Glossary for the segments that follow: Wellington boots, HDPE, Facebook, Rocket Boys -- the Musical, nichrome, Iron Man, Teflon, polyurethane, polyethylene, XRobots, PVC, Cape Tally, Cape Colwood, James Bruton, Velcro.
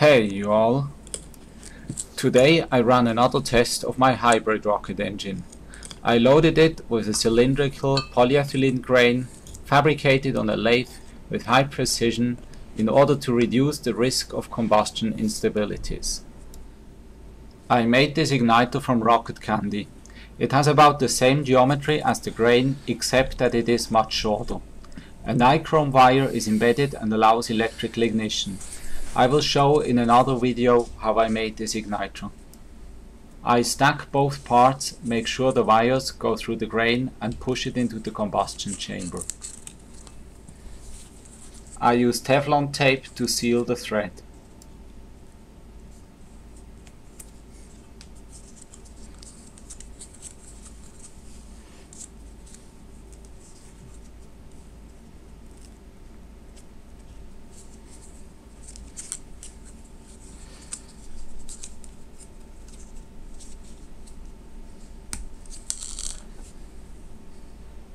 Hey you all! Today I ran another test of my hybrid rocket engine. I loaded it with a cylindrical polyethylene grain fabricated on a lathe with high precision in order to reduce the risk of combustion instabilities. I made this igniter from rocket candy. It has about the same geometry as the grain except that it is much shorter. A nichrome wire is embedded and allows electrical ignition. I will show in another video how I made this igniter. I stack both parts, make sure the wires go through the grain and push it into the combustion chamber. I use Teflon tape to seal the thread.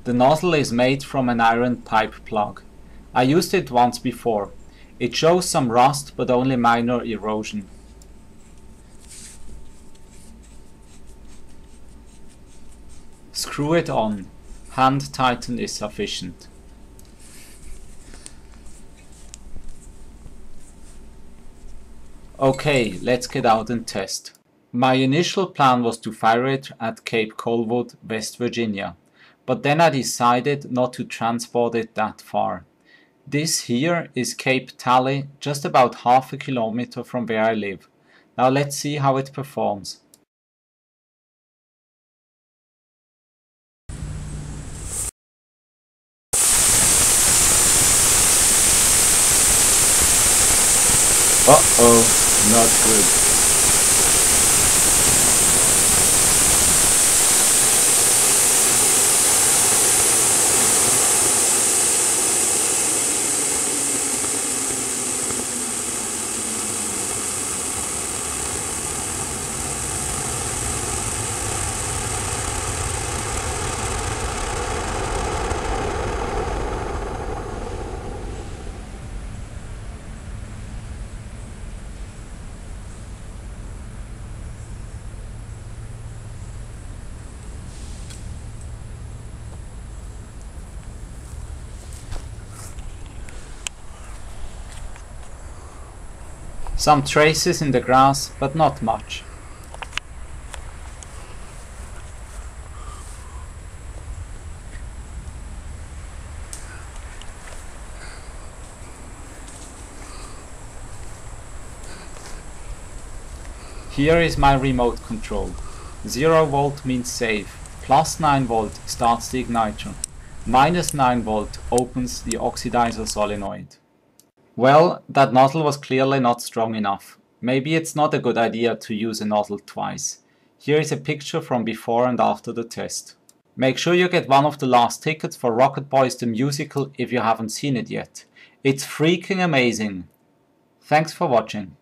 The nozzle is made from an iron pipe plug. I used it once before. It shows some rust but only minor erosion. Screw it on. Hand tighten is sufficient. Okay, let's get out and test. My initial plan was to fire it at Cape Colwood, West Virginia. But then I decided not to transport it that far. This here is Cape Tally, just about half a kilometer from where I live. Now let's see how it performs. Not good. Some traces in the grass, but not much. Here is my remote control. 0 volt means safe, +9 volt starts the igniter, -9 volt opens the oxidizer solenoid. Well, that nozzle was clearly not strong enough. Maybe it's not a good idea to use a nozzle twice. Here is a picture from before and after the test. Make sure you get one of the last tickets for Rocket Boys the Musical if you haven't seen it yet. It's freaking amazing! Thanks for watching.